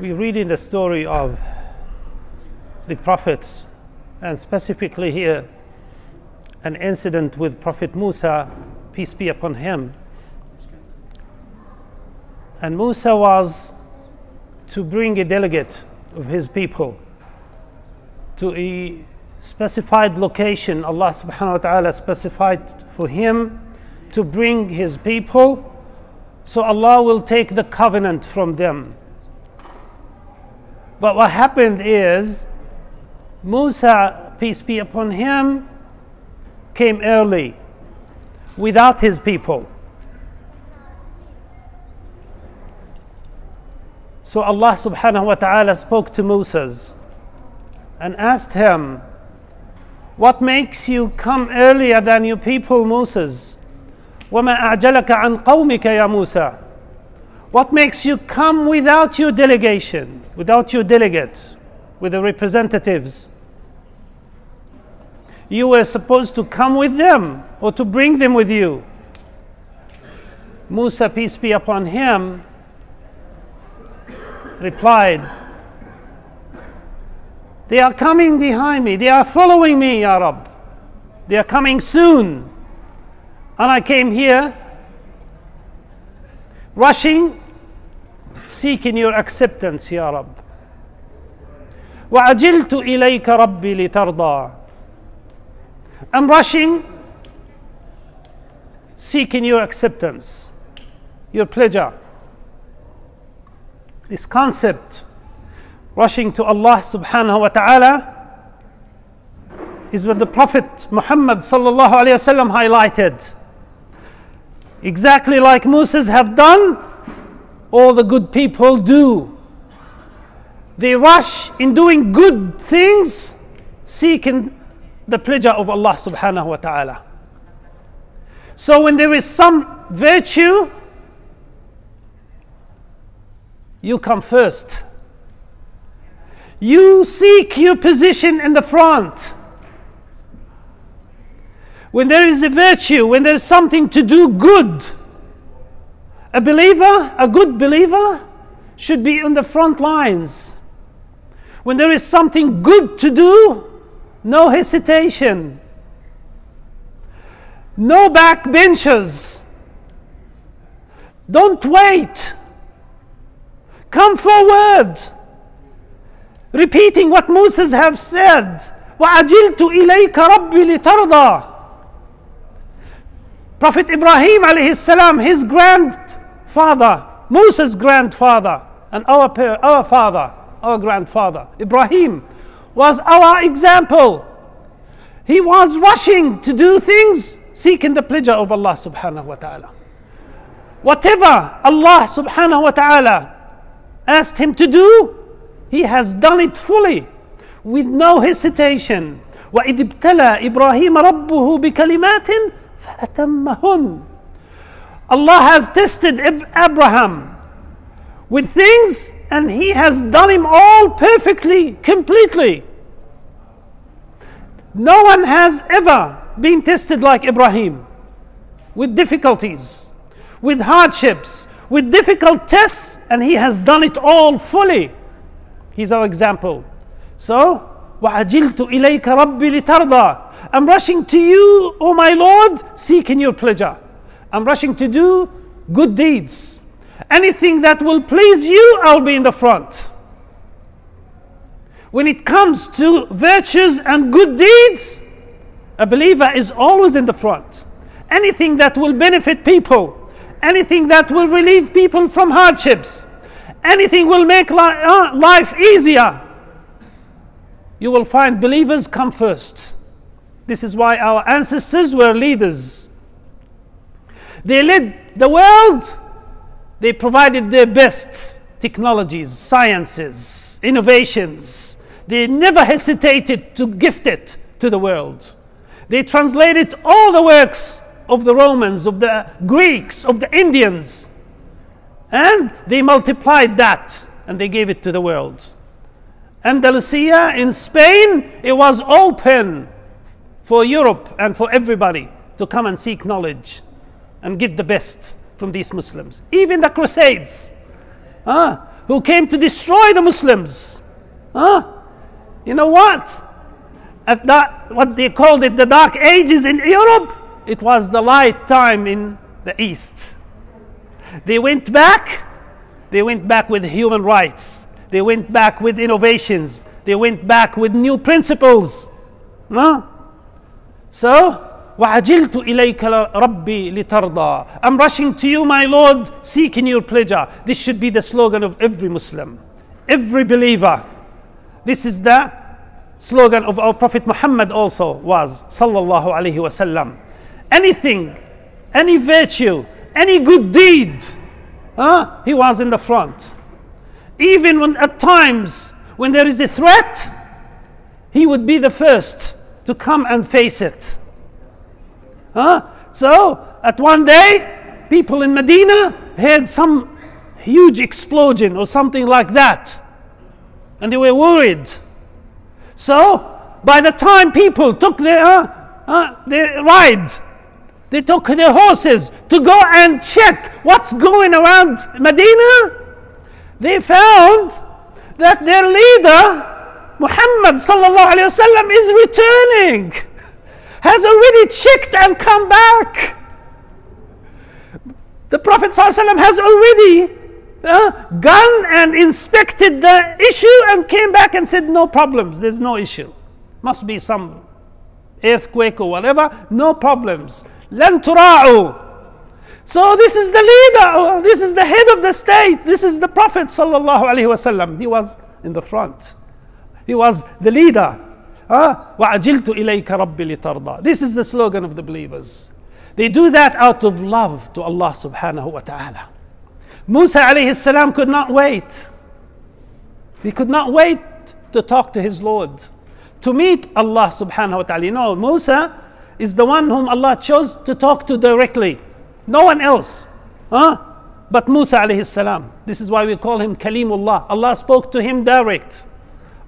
We read in the story of the prophets, and specifically here an incident with Prophet Musa, peace be upon him. And Musa was to bring a delegate of his people to a specified location. Allah subhanahu wa ta'ala specified for him to bring his people, so Allah will take the covenant from them. But what happened is, Musa, peace be upon him, came early without his people. So Allah subhanahu wa ta'ala spoke to Musa and asked him, "What makes you come earlier than your people, Musa? وَمَا أَعْجَلَكَ عَنْ قَوْمِكَ يَا مُوسَى." What makes you come without your delegation, without your delegates, with the representatives? You were supposed to come with them, or to bring them with you. Musa, peace be upon him, replied, "They are coming behind me, they are following me, Ya Rab. They are coming soon. And I came here, rushing, seeking your acceptance, Ya Rab. وَعَجِلْتُ إِلَيْكَ رَبِّي لِتَرْضَى. I'm rushing, seeking your acceptance, your pleasure." This concept, rushing to Allah subhanahu wa ta'ala, is what the Prophet Muhammad sallallahu alayhi wasallam highlighted. Exactly like Moses have done, all the good people do. They rush in doing good things, seeking the pleasure of Allah subhanahu wa ta'ala. So when there is some virtue, you come first. You seek your position in the front. When there is a virtue, when there is something to do good, a believer, a good believer, should be on the front lines. When there is something good to do, no hesitation, no backbenchers. Don't wait. Come forward, repeating what Moses have said. وَعَجِلْتُ إِلَيْكَ رَبِّي لِتَرْضَى. Prophet Ibrahim alayhi salam, his grandfather, Moses' grandfather, and our father, our grandfather, Ibrahim, was our example. He was rushing to do things, seeking the pleasure of Allah subhanahu wa ta'ala. Whatever Allah subhanahu wa ta'ala asked him to do, he has done it fully, with no hesitation. وَإِذِ ابْتَلَى إِبْرَاهِيمَ رَبُّهُ بِكَلِمَاتٍ فَأَتَمَّهُنْ. Allah has tested Abraham with things, and he has done him all perfectly, completely. No one has ever been tested like Ibrahim, with difficulties, with hardships, with difficult tests, and he has done it all fully. He's our example. So, وَعَجِلْتُ إِلَيْكَ رَبِّي لِتَرْضَى. I'm rushing to you, O my Lord, seeking your pleasure. I'm rushing to do good deeds. Anything that will please you, I'll be in the front. When it comes to virtues and good deeds, a believer is always in the front. Anything that will benefit people, anything that will relieve people from hardships, anything will make life easier, you will find believers come first. This is why our ancestors were leaders. They led the world. They provided their best technologies, sciences, innovations. They never hesitated to gift it to the world. They translated all the works of the Romans, of the Greeks, of the Indians, and they multiplied that and they gave it to the world. Andalusia in Spain, it was open for Europe and for everybody to come and seek knowledge and get the best from these Muslims. Even the Crusades, who came to destroy the Muslims. Huh? You know what? At that, what they called it, the Dark Ages in Europe, it was the light time in the East. They went back with human rights. They went back with innovations. They went back with new principles. Huh? So, وَعَجِلْتُ إِلَيْكَ رَبِّي لِتَرْضَى. I'm rushing to you, my Lord, seeking your pleasure. This should be the slogan of every Muslim, every believer. This is the slogan of our Prophet Muhammad also was, sallallahu alayhi wasallam. Anything, any virtue, any good deed, he was in the front. Even when at times when there is a threat, he would be the first to come and face it. So at one day, people in Medina heard some huge explosion or something like that, and they were worried. So by the time people took their ride, they took their horses to go and check what's going around Medina, they found that their leader Muhammad sallallahu alayhi wa sallam is returning, has already checked and come back. The Prophet sallallahu alayhi wa sallam has already gone and inspected the issue and came back and said, no problems, there's no issue. Must be some earthquake or whatever, no problems. لَن تُرَاعُوا. So this is the leader, this is the head of the state, this is the Prophet sallallahu alayhi wa sallam. He was in the front. He was the leader. وَعَجِلْتُ إِلَيْكَ رَبِّي لِتَرْضَى. This is the slogan of the believers. They do that out of love to Allah subhanahu wa ta'ala. Musa alayhi salam could not wait. He could not wait to talk to his Lord, to meet Allah subhanahu wa ta'ala. You know, Musa is the one whom Allah chose to talk to directly. No one else. But Musa alayhi salam. This is why we call him Kalimullah. Allah spoke to him direct.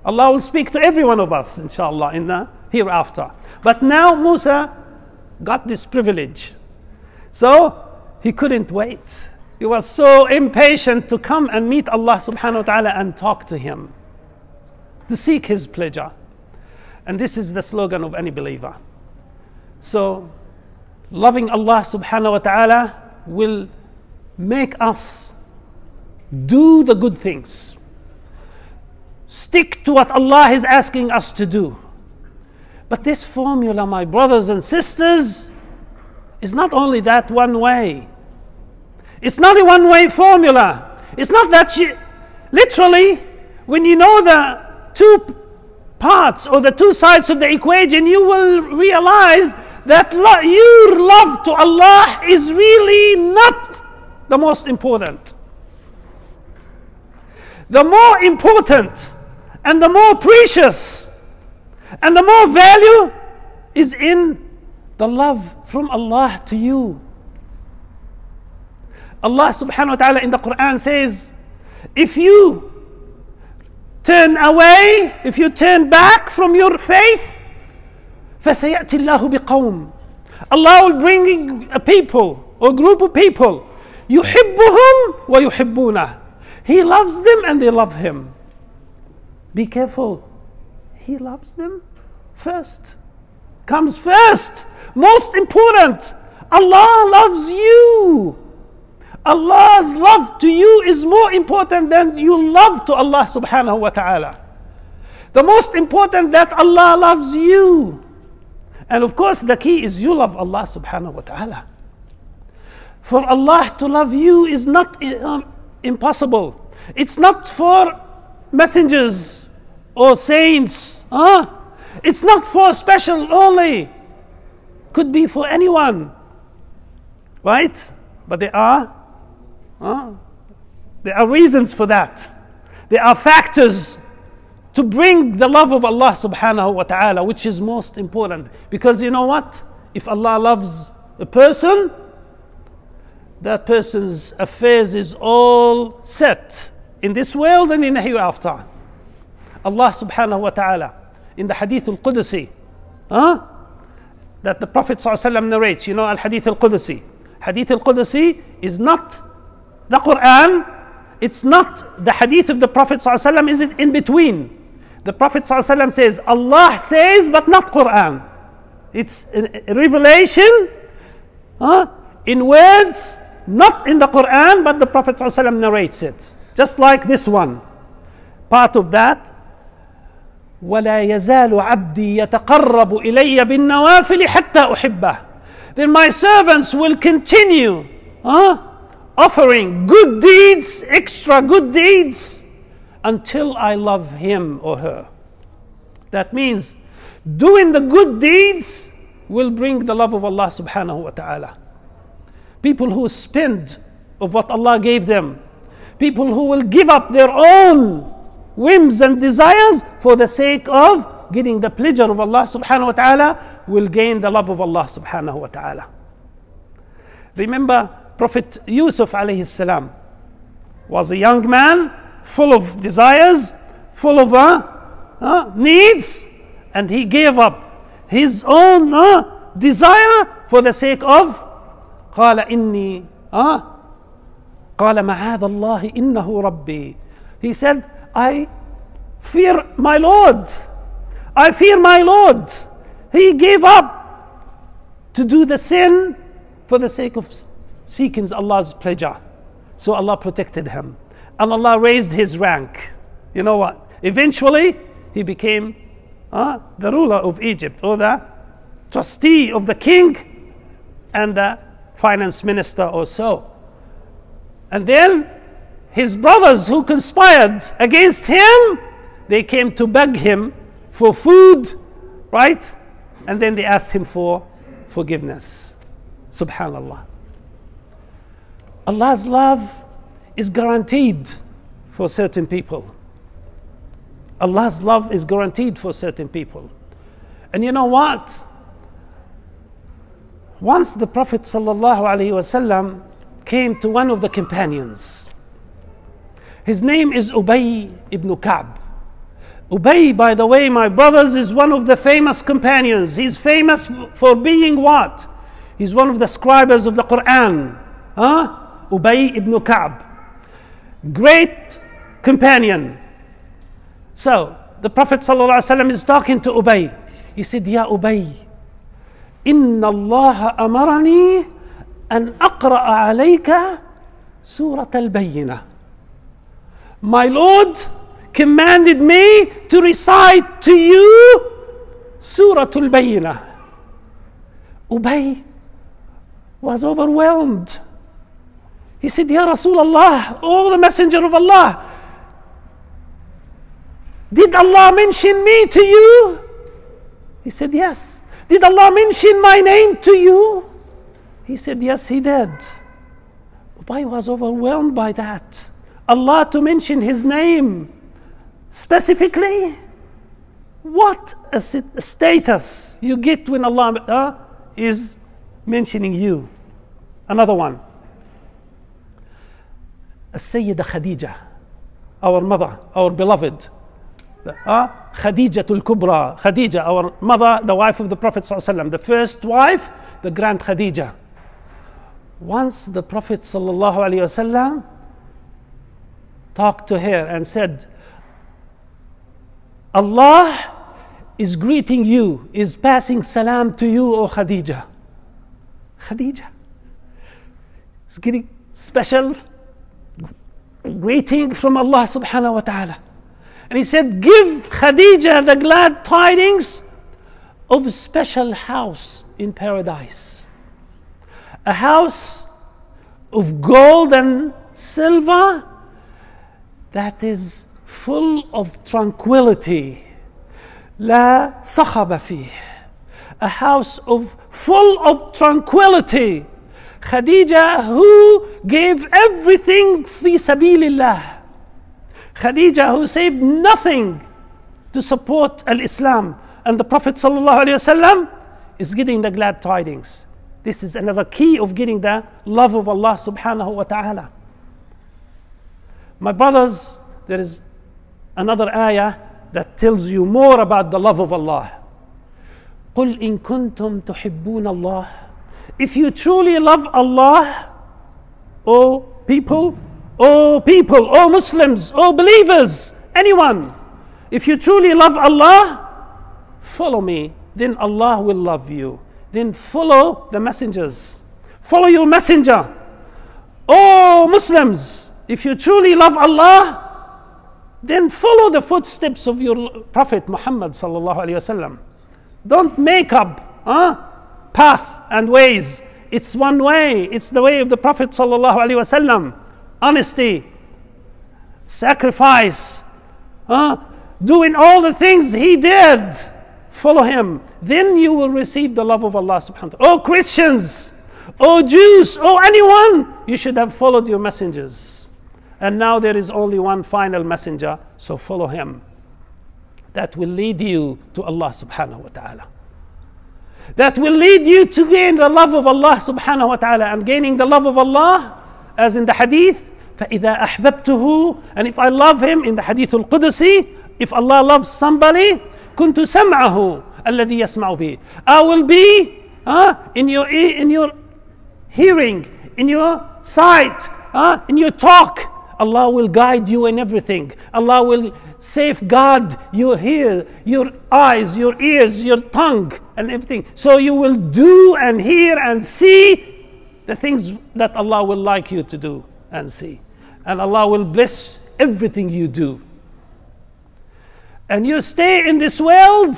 Allah will speak to every one of us, inshallah, in the hereafter. But now Musa got this privilege. So he couldn't wait. He was so impatient to come and meet Allah subhanahu wa ta'ala and talk to him, to seek his pleasure. And this is the slogan of any believer. So loving Allah subhanahu wa ta'ala will make us do the good things. Stick to what Allah is asking us to do. But this formula, my brothers and sisters, is not only that one way. It's not a one-way formula. It's not that you, literally, when you know the two parts or the two sides of the equation, you will realize that your love to Allah is really not the most important. The more important and the more precious and the more value is in the love from Allah to you. Allah subhanahu wa ta'ala in the Quran says, if you turn away, if you turn back from your faith, فَسَيَأْتِ اللَّهُ بِقَوْمٍ. Allah will bring a people or group of people, يُحِبُّهُمْ وَيُحِبُّونَهُ. He loves them and they love him. Be careful. He loves them first. Comes first. Most important. Allah loves you. Allah's love to you is more important than your love to Allah subhanahu wa ta'ala. The most important that Allah loves you. And of course the key is you love Allah subhanahu wa ta'ala. For Allah to love you is not impossible. It's not for messengers or saints. It's not for special only. Could be for anyone. Right? But there are reasons for that. There are factors to bring the love of Allah subhanahu wa ta'ala, which is most important. Because you know what? If Allah loves a person, that person's affairs is all set in this world and in the hereafter. Allah subhanahu wa ta'ala in the Hadith al-Qudsi that the Prophet sallallahu alayhi wa sallam narrates, you know, al-Hadith al-Qudsi. Hadith al-Qudsi is not the Quran, It's not the hadith of the Prophet ﷺ, is it in between? The Prophet ﷺ says, Allah says, but not Quran. It's a revelation in words, not in the Quran, but the Prophet ﷺ narrates it. Just like this one. Part of that. وَلَا يَزَالُ عَبْدِي يَتَقَرَّبُ إِلَيَّ بِالنَّوَافِلِ حَتَّى أُحِبَّهُ. Then my servants will continue offering good deeds, extra good deeds, until I love him or her. That means doing the good deeds will bring the love of Allah subhanahu wa ta'ala. People who spend of what Allah gave them, people who will give up their own whims and desires for the sake of getting the pleasure of Allah subhanahu wa ta'ala, will gain the love of Allah subhanahu wa ta'ala. Remember, Prophet Yusuf alayhi salam was a young man, full of desires, full of needs, and he gave up his own desire for the sake of قال إني قال معاذ الله إنه ربي. He said, I fear my Lord. I fear my Lord. He gave up to do the sin for the sake of seeking Allah's pleasure. So Allah protected him. And Allah raised his rank. You know what? Eventually, he became the ruler of Egypt, or the trustee of the king and the finance minister or so. And then his brothers who conspired against him, they came to beg him for food, right? And then they asked him for forgiveness. Subhanallah. Allah's love is guaranteed for certain people. Allah's love is guaranteed for certain people. And you know what? Once the Prophet ﷺ came to one of the companions. His name is Ubay ibn Ka'b. Ubay, by the way, my brothers, is one of the famous companions. He's famous for being what? He's one of the scribes of the Quran. Ubay ibn Ka'b. Great companion. So, the Prophet ﷺ is talking to Ubay. He said, Ya Ubay, Inna Allah amarani an aqra'a alayka Surat al Bayina. My Lord commanded me to recite to you Surah al Bayina. Ubay was overwhelmed. He said, Ya Rasulullah, O the Messenger of Allah, did Allah mention me to you? He said, yes. Did Allah mention my name to you? He said, yes, he did. Ubay was overwhelmed by that. Allah to mention his name specifically? What a status you get when Allah is mentioning you. Another one. Sayyidah Khadijah, our mother, our beloved. Khadijah al Kubra, Khadijah, our mother, the wife of the Prophet ﷺ, the first wife, the grand Khadijah. Once the Prophet ﷺ talked to her and said, Allah is greeting you, is passing salam to you, O Khadijah. Khadijah is getting special greeting from Allah subhanahu wa ta'ala. And he said, give Khadijah the glad tidings of a special house in paradise. A house of gold and silver that is full of tranquility. La sakhaba fih. A house of full of tranquility. Khadijah, who gave everything fi sabilillah. Khadijah, who saved nothing to support al-Islam. And the Prophet ﷺ is getting the glad tidings. This is another key of getting the love of Allah subhanahu wa ta'ala. My brothers, there is another ayah that tells you more about the love of Allah. قُلْ إِن كُنْتُمْ تُحِبُّونَ اللَّهِ. If you truly love Allah, O people, O people, O Muslims, O believers, anyone, if you truly love Allah, follow me, then Allah will love you. Then follow the messengers. Follow your messenger. O Muslims, if you truly love Allah, then follow the footsteps of your Prophet Muhammad sallallahu alaihi wasallam. Don't make up path and ways. It's one way. It's the way of the Prophet sallallahu alaihi wasallam. Honesty, sacrifice, doing all the things he did. Follow him. Then you will receive the love of Allah subhanahu wa ta'ala. Oh Christians, oh Jews, oh anyone, you should have followed your messengers. And now there is only one final messenger, so follow him. That will lead you to Allah subhanahu wa ta'ala. That will lead you to gain the love of Allah subhanahu wa ta'ala. And gaining the love of Allah, as in the hadith, فَإِذَا أَحْبَبْتُهُ, and if I love him, in the hadith al-Qudsi, if Allah loves somebody, كُنْتُ سَمْعَهُ الَّذِي يَسْمَعُ بِهِ, I will be in your hearing, in your sight, in your talk. Allah will guide you in everything. Allah will safeguard your ear, your eyes, your ears, your tongue, and everything. So you will do and hear and see the things that Allah will like you to do and see. And Allah will bless everything you do. And your stay in this world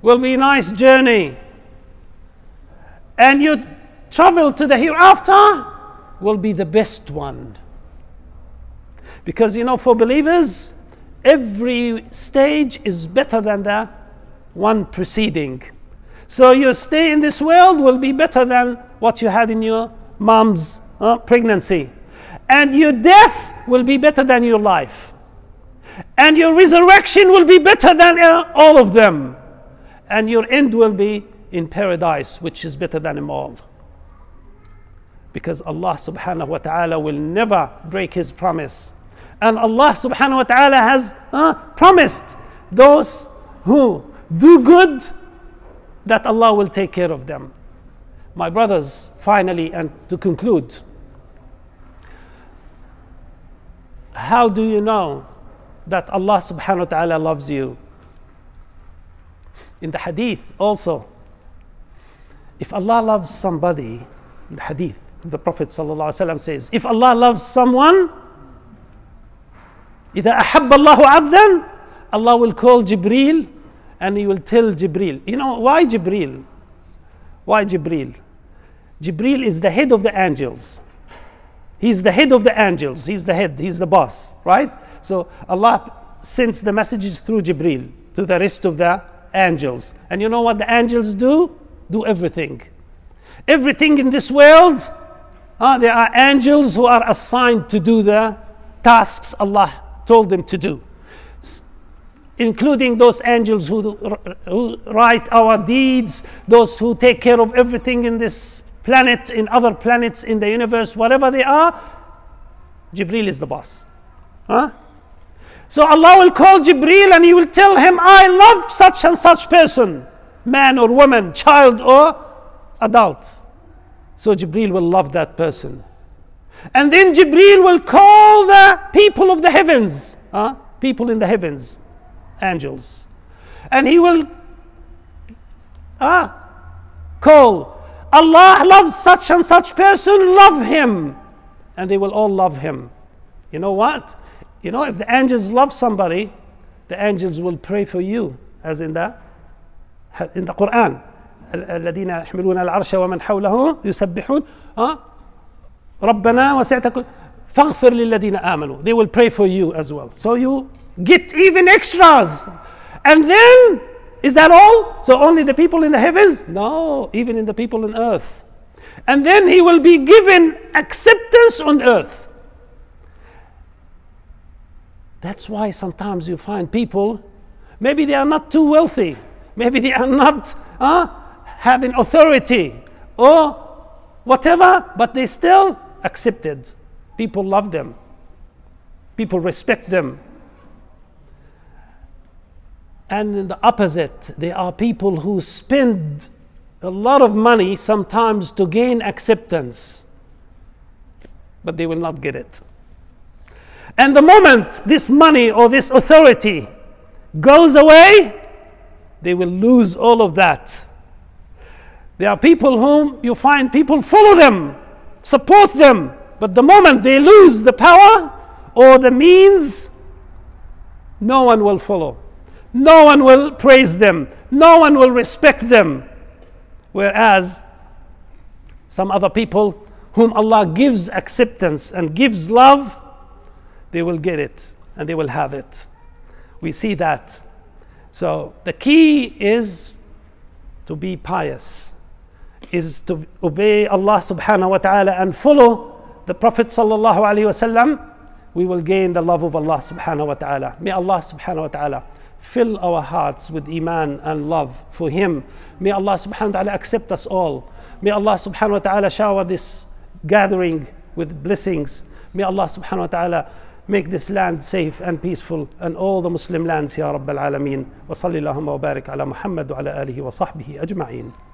will be a nice journey. And your travel to the hereafter will be the best one. Because you know, for believers, every stage is better than the one preceding. So your stay in this world will be better than what you had in your mom's pregnancy. And your death will be better than your life. And your resurrection will be better than all of them. And your end will be in paradise, which is better than them all. Because Allah subhanahu wa ta'ala will never break his promise. And Allah subhanahu wa ta'ala has promised those who do good that Allah will take care of them. My brothers, finally, and to conclude, how do you know that Allah subhanahu wa ta'ala loves you? In the hadith also, if Allah loves somebody, in the hadith, the Prophet ﷺ says, if Allah loves someone, إِذَا أَحَبَّ اللَّهُ عَبْدًا, Allah will call Jibreel and he will tell Jibreel. You know, why Jibreel? Why Jibreel? Jibreel is the head of the angels. He's the head of the angels. He's the head. He's the boss, right? So Allah sends the messages through Jibreel to the rest of the angels. And you know what the angels do? Do everything. Everything in this world, there are angels who are assigned to do the tasks Allah told them to do, including those angels who write our deeds, those who take care of everything in this planet, in other planets, in the universe, whatever they are. Jibreel is the boss. So Allah will call Jibreel and he will tell him, I love such and such person, man or woman, child or adult. So Jibreel will love that person. And then Jibreel will call the people of the heavens, people in the heavens, angels. And he will call, Allah loves such and such person, love him. And they will all love him. You know what? You know, if the angels love somebody, the angels will pray for you, as in the Quran. الذين يحملون العرش ومن حوله يسبحون ربنا وسعت كل فاغفر للذين آمنوا. They will pray for you as well. So you get even extras. And then, is that all? So only the people in the heavens? No, even in the people on earth. And then he will be given acceptance on earth. That's why sometimes you find people, maybe they are not too wealthy, maybe they are not having authority or whatever, but they still accepted. People love them. People respect them. And in the opposite, there are people who spend a lot of money sometimes to gain acceptance. but they will not get it. And the moment this money or this authority goes away, they will lose all of that. There are people whom you find people follow them, support them, but the moment they lose the power or the means, no one will follow. No one will praise them. No one will respect them. Whereas some other people whom Allah gives acceptance and gives love, they will get it and they will have it. We see that. So the key is to be pious, is to obey Allah subhanahu wa ta'ala and follow the Prophet sallallahu alayhi wa sallam. We will gain the love of Allah subhanahu wa ta'ala. May Allah subhanahu wa ta'ala fill our hearts with iman and love for Him. May Allah subhanahu wa ta'ala accept us all. May Allah subhanahu wa ta'ala shower this gathering with blessings. May Allah subhanahu wa ta'ala make this land safe and peaceful and all the Muslim lands, Ya Rabb al-Alameen. Wa salli Allahumma wa barik ala Muhammad wa ala alihi wa sahbihi ajma'een.